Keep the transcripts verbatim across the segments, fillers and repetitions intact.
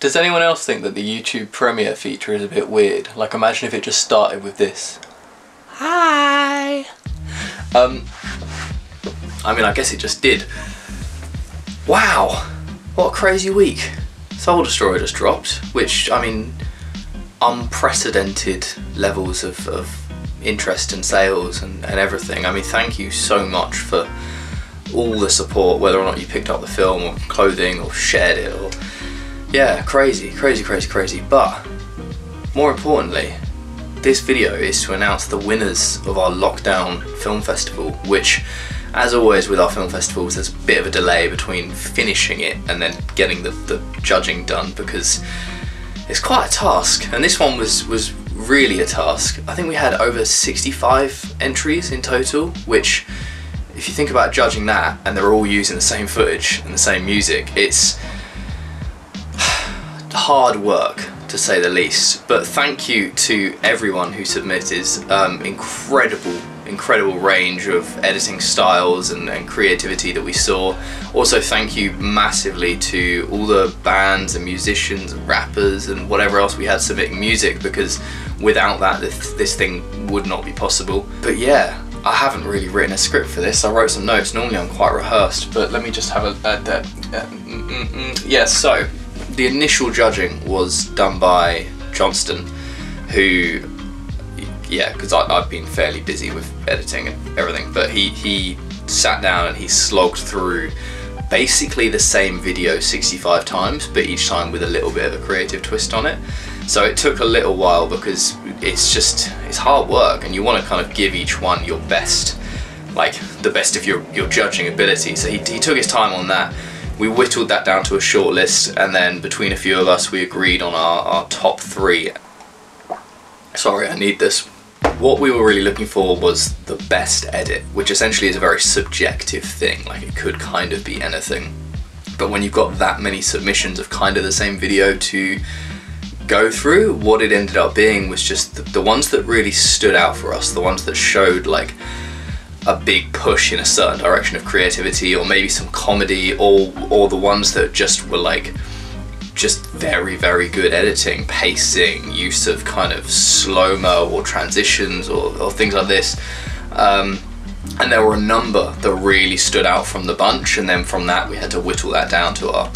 Does anyone else think that the YouTube Premiere feature is a bit weird? Like, imagine if it just started with this. Hi! Um, I mean, I guess it just did. Wow! What a crazy week. Soul Destroyer just dropped, which, I mean, unprecedented levels of, of interest and sales and, and everything. I mean, thank you so much for all the support, whether or not you picked up the film or clothing or shared it or... Yeah, crazy, crazy, crazy, crazy. But more importantly, this video is to announce the winners of our lockdown film festival, which, as always with our film festivals, there's a bit of a delay between finishing it and then getting the, the judging done, because it's quite a task. And this one was, was really a task. I think we had over sixty-five entries in total, which, if you think about judging that, and they're all using the same footage and the same music, it's hard work, to say the least. But thank you to everyone who submitted. Um, incredible, incredible range of editing styles and, and creativity that we saw. Also, thank you massively to all the bands and musicians and rappers and whatever else we had submitting music, because without that, this, this thing would not be possible. But yeah, I haven't really written a script for this. I wrote some notes. Normally I'm quite rehearsed, but let me just have a... a, a, a mm, mm, mm. Yeah, so... The initial judging was done by Johnston, who, yeah, because I've been fairly busy with editing and everything, but he, he sat down and he slogged through basically the same video sixty-five times, but each time with a little bit of a creative twist on it. So it took a little while, because it's just, it's hard work, and you want to kind of give each one your best, like the best of your, your judging ability. So he, he took his time on that. We whittled that down to a short list, and then between a few of us we agreed on our, our top three. Sorry, I need this. What we were really looking for was the best edit, which essentially is a very subjective thing, like it could kind of be anything. But when you've got that many submissions of kind of the same video to go through, what it ended up being was just the, the ones that really stood out for us, the ones that showed like a big push in a certain direction of creativity, or maybe some comedy, or or the ones that just were like just very very good editing, pacing, use of kind of slow-mo or transitions or, or things like this. Um, and there were a number that really stood out from the bunch, and then from that we had to whittle that down to our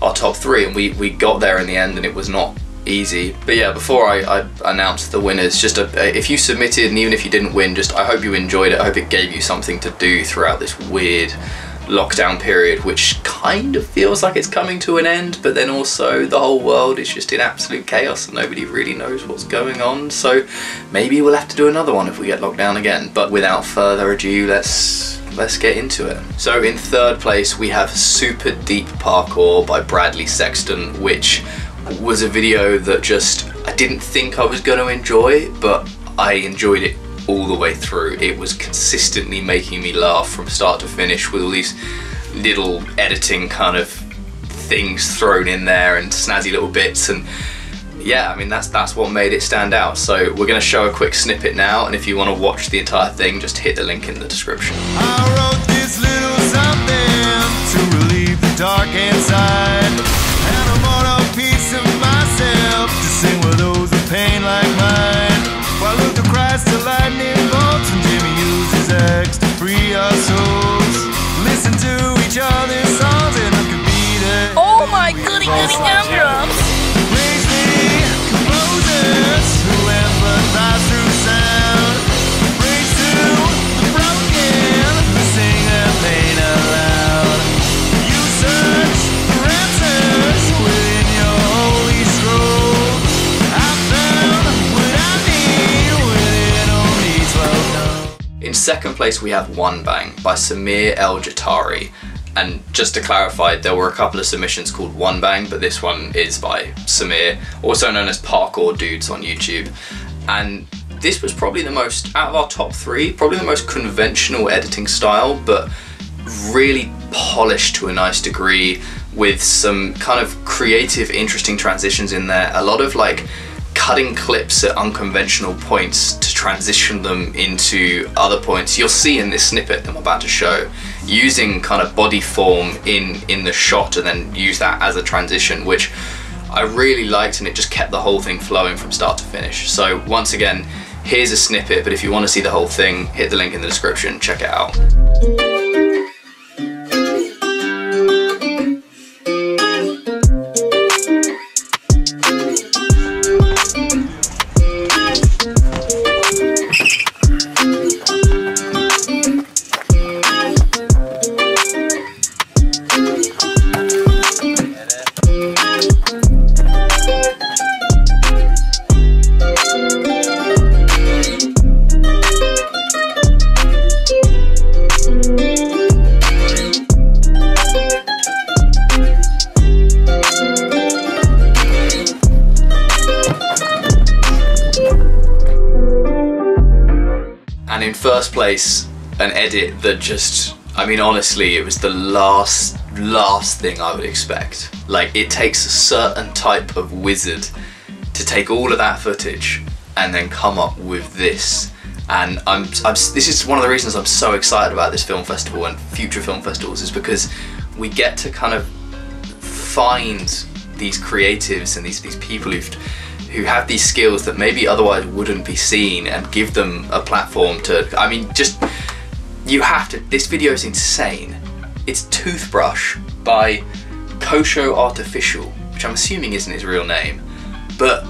our top three, and we, we got there in the end, and it was not easy. But yeah, before I, I announce the winners, just a, if you submitted, and even if you didn't win, just I hope you enjoyed it. I hope it gave you something to do throughout this weird lockdown period, which kind of feels like it's coming to an end, but then also the whole world is just in absolute chaos and nobody really knows what's going on. So maybe we'll have to do another one if we get locked down again. But without further ado, let's let's get into it. So in third place we have Super Deep Parkour by Bradley Sexton, which was a video that just, I didn't think I was going to enjoy, but I enjoyed it all the way through. It was consistently making me laugh from start to finish, with all these little editing kind of things thrown in there and snazzy little bits, and yeah, I mean that's that's what made it stand out. So we're going to show a quick snippet now, and if you want to watch the entire thing, just hit the link in the description. I wrote this little something to relieve the dark inside. Oh my goody goody gum drums! In second place we have One Bang by Samir El Jatari, and just to clarify, there were a couple of submissions called One Bang, but this one is by Samir, also known as Parkour Dudes on YouTube. And this was probably the most, out of our top three, probably the most conventional editing style, but really polished to a nice degree, with some kind of creative, interesting transitions in there, a lot of like cutting clips at unconventional points to transition them into other points. You'll see in this snippet that I'm about to show, using kind of body form in in the shot, and then use that as a transition, which I really liked, and it just kept the whole thing flowing from start to finish. So once again, here's a snippet, but if you want to see the whole thing, hit the link in the description, check it out. And in first place, an edit that just, I mean, honestly, it was the last, last thing I would expect. Like, it takes a certain type of wizard to take all of that footage and then come up with this. And I'm, I'm, this is one of the reasons I'm so excited about this film festival and future film festivals, is because we get to kind of find these creatives and these, these people who've who have these skills that maybe otherwise wouldn't be seen, and give them a platform to, I mean, just, you have to, this video is insane. It's Toothbrush by Kosho Artificial, which I'm assuming isn't his real name, but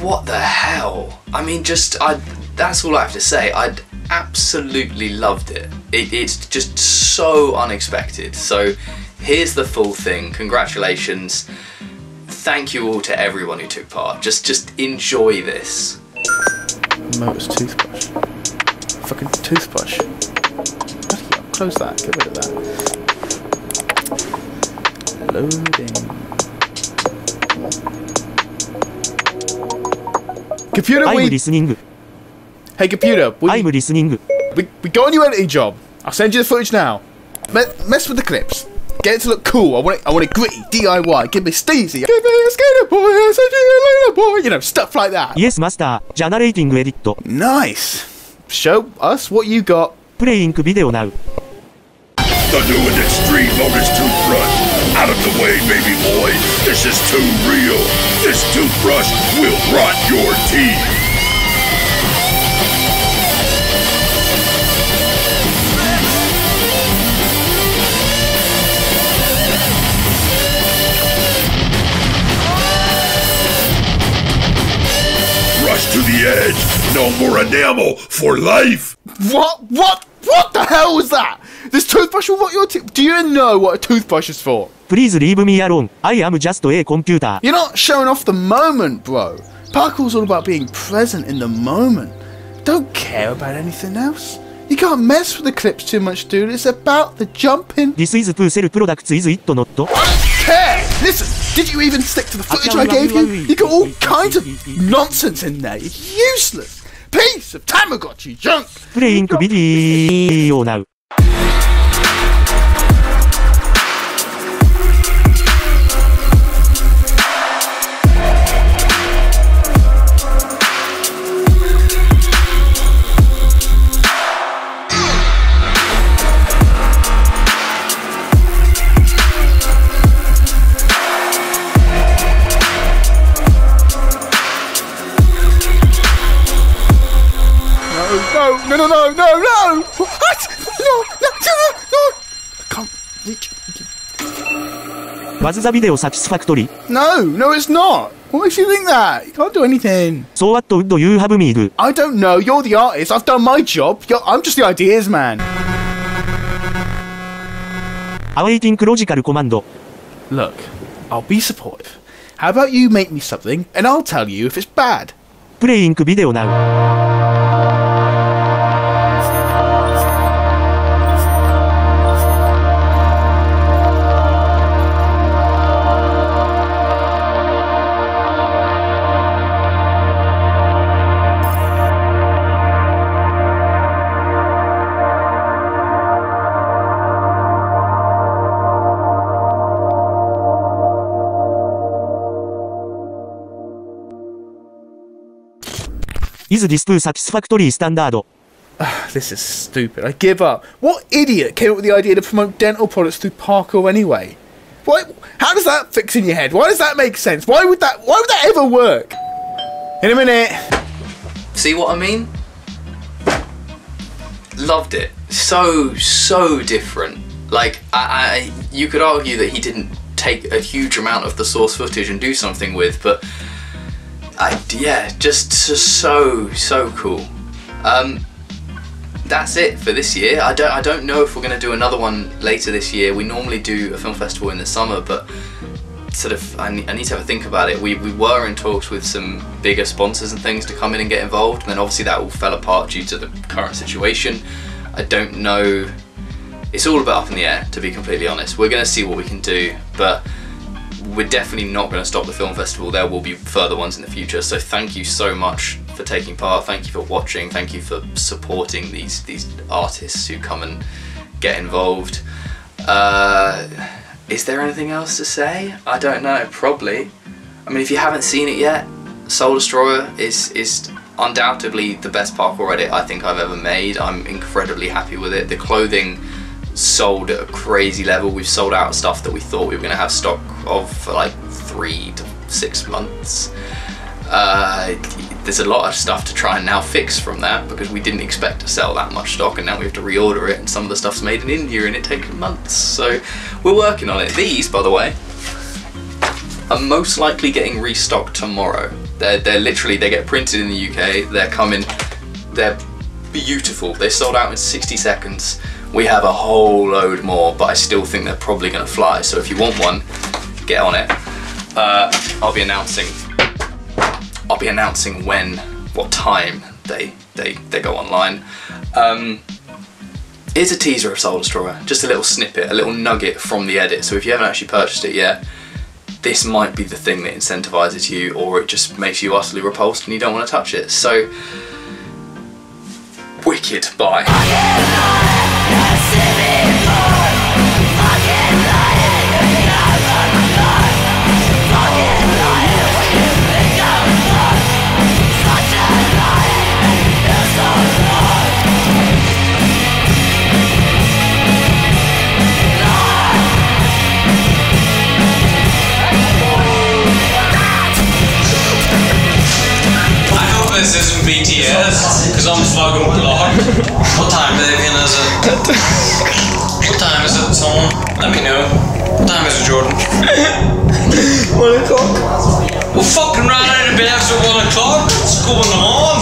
what the hell? I mean, just, I, that's all I have to say. I absolutely loved it. it. It's just so unexpected. So here's the full thing, congratulations. Thank you all to everyone who took part. Just, just enjoy this. Motor's toothbrush. Fucking toothbrush. Bloody hell, close that. Get rid of that. Loading. Computer, I'm we. Listening. Hey, computer. We, I'm listening. We we got a new editing job. I'll send you the footage now. Me mess with the clips. Get it to look cool. I want it. I want it gritty, D I Y. Give me Steezy. Give me a skater boy. I said you later, boy. You know, stuff like that. Yes, master. Generating edit. Nice. Show us what you got. Playing video now. The new and extreme bonus toothbrush. Out of the way, baby boy. This is too real. This toothbrush will rot your teeth. To the edge, no more enamel for life. What? What? What the hell was that? This toothbrush will rot your teeth. Do you know what a toothbrush is for? Please leave me alone. I am just a computer. You're not showing off the moment, bro. Parkour's all about being present in the moment. Don't care about anything else. You can't mess with the clips too much, dude. It's about the jumping. This is to sell products, is it not? I don't care. Listen. Did you even stick to the footage I gave you? You got all kinds of nonsense in there. It's useless. Piece of Tamagotchi junk. Playing video now. No, no, no, no, no! What? No, no, no, no! I can't reach. Was the video satisfactory? No, no, it's not. What makes you think that? You can't do anything. So what would you have me do? I don't know. You're the artist. I've done my job. You're, I'm just the ideas man. Awaiting logical command. Look, I'll be supportive. How about you make me something, and I'll tell you if it's bad. Playing video now. Is this too satisfactory standard? Uh, this is stupid. I give up. What idiot came up with the idea to promote dental products through parkour anyway? Why, how does that fix in your head? Why does that make sense? Why would that, why would that ever work? In a minute. See what I mean? Loved it. So, so different. Like, I, I, you could argue that he didn't take a huge amount of the source footage and do something with, but I, yeah, just, just so, so cool. Um, that's it for this year. I don't, I don't know if we're going to do another one later this year. We normally do a film festival in the summer, but sort of, I need, I need to have a think about it. We, we were in talks with some bigger sponsors and things to come in and get involved, and then obviously that all fell apart due to the current situation. I don't know. It's all a bit up in the air, to be completely honest. We're going to see what we can do, but we're definitely not going to stop the film festival. There will be further ones in the future, so thank you so much for taking part. Thank you for watching. Thank you for supporting these these artists who come and get involved. Uh, is there anything else to say? I don't know, probably. I mean, if you haven't seen it yet, Soul Destroyer is is undoubtedly the best parkour edit I think I've ever made. I'm incredibly happy with it. The clothing sold at a crazy level. We've sold out stuff that we thought we were going to have stock of for like three to six months. Uh, there's a lot of stuff to try and now fix from that, because we didn't expect to sell that much stock, and now we have to reorder it, and some of the stuff's made in India and it takes months, so we're working on it. These, by the way, are most likely getting restocked tomorrow. They're, they're literally, they get printed in the U K, they're coming, they're beautiful, they sold out in sixty seconds. We have a whole load more, but I still think they're probably going to fly, so if you want one, get on it. Uh, I'll be announcing I'll be announcing when, what time they they, they go online. Um, here's a teaser of Soul Destroyer, just a little snippet, a little nugget from the edit, so if you haven't actually purchased it yet, this might be the thing that incentivizes you, or it just makes you utterly repulsed and you don't want to touch it. So, wicked, bye. This isn't B T S, because I'm fucking blocked. What time, Davian, is it? What time is it, someone? Let me know. What time is it, Jordan? One o'clock. We're fucking right out of bed after one o'clock. What's going on?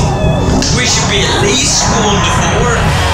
We should be at least going to four.